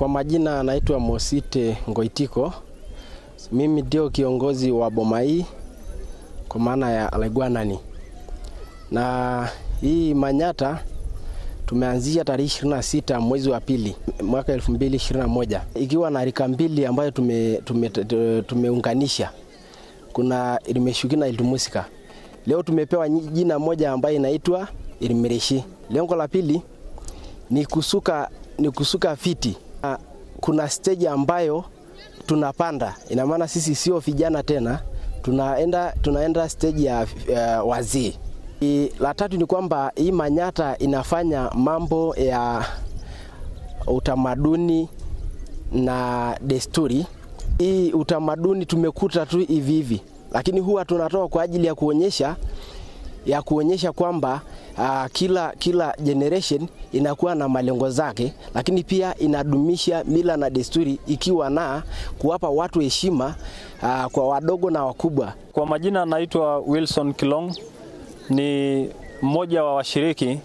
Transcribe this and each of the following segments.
Kwa majina naitwa Mosesite Ngoitiko. Mimi ndio kiongozi wa Bomai kwa maana ya Alegwanani. Na hii manyata tumeanzia tarehe 26 mwezi wa pili mwaka 2021 ikiwa na rika mbili ambayo tumeunganisha. Kuna ilmeshuki na ilmusika. Leo tumepewa jina moja ambayo inaitwa Ilmmerishii. Lengo la pili ni kusuka fiti. Kuna stage ambayo tunapanda. Ina maana sisi sio vijana tena, tunaenda stage ya wazee. La tatu ni kwamba hii manyata inafanya mambo ya utamaduni na desturi. Hii utamaduni tumekuta tu hivi, lakini huwa tunatoa kwa ajili ya kuonyesha kwamba kila generation inakuwa na malengo zake, lakini pia inadumisha mila na desturi, ikiwa na kuwapa watu heshima kwa wadogo na wakubwa. Kwa majina naitwa Wilson Kilong, ni mmoja wa washiriki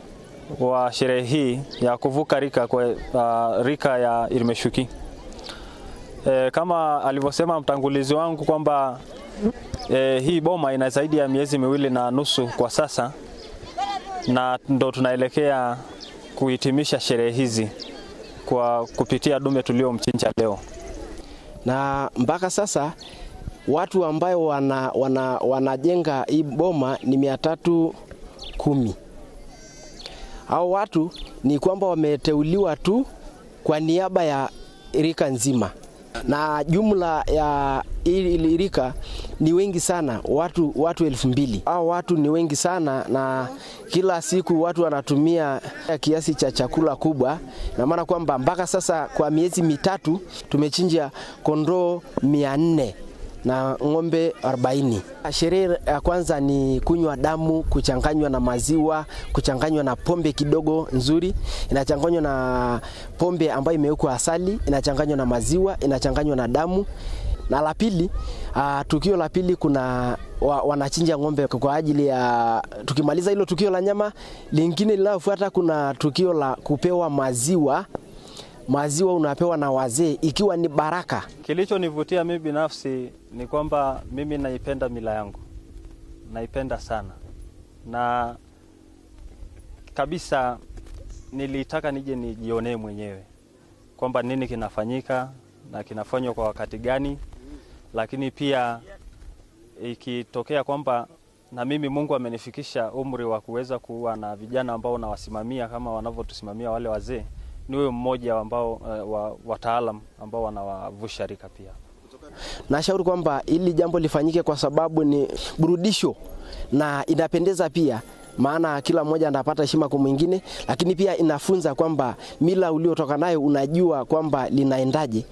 wa sherehe hii ya kuvuka rika kwa rika ya ilmeshuki. Kama alivyosema mtangulizi wangu kwamba hii boma ina zaidi ya miezi miwili na nusu kwa sasa, na ndo tunaelekea kuhitimisha sherehe hizi kwa kupitia dume tuliomchinja leo. Na mpaka sasa watu ambao wanajenga hii boma ni 310. Hao watu ni kwamba wameteuliwa tu kwa niaba ya rika nzima. Na jumla ya ili rika ni wengi sana, watu 2000. Hao watu ni wengi sana, na kila siku watu wanatumia kiasi cha chakula kubwa. Na maana kwamba mpaka sasa kwa miezi mitatu tumechinja kondoo 400 na ngombe 40. Sherehe ya kwanza ni kunywa damu kuchanganywa na maziwa, kuchanganywa na pombe kidogo nzuri, inachanganywa na pombe ambayo imewekwa asali, inachanganywa na maziwa, inachanganywa na damu. Na la pili, tukio la pili kuna wanachinja ngombe kwa ajili ya tukimaliza hilo tukio la nyama, lingine linalofuata kuna tukio la kupewa maziwa. Maziwa unapewa na wazee ikiwa ni baraka. Kilichonivutia mimi binafsi ni kwamba mimi naipenda mila yangu. Naipenda sana. Na kabisa nilitaka nije nijionee mwenyewe kwamba nini kinafanyika na kinafanywa kwa wakati gani. Lakini pia ikitokea kwamba na mimi Mungu amenifikisha umri wa kuweza kuwa na vijana ambao nawasimamia kama wanavyotusimamia wale wazee, niwe mmoja ambao wataalamu ambao wanawavusha rika pia. Nashauri kwamba ili jambo lifanyike kwa sababu ni burudisho na inapendeza pia, maana kila mmoja anapata heshima kwa mwingine, lakini pia inafunza kwamba mila uliotoka nayo unajua kwamba linaendaje.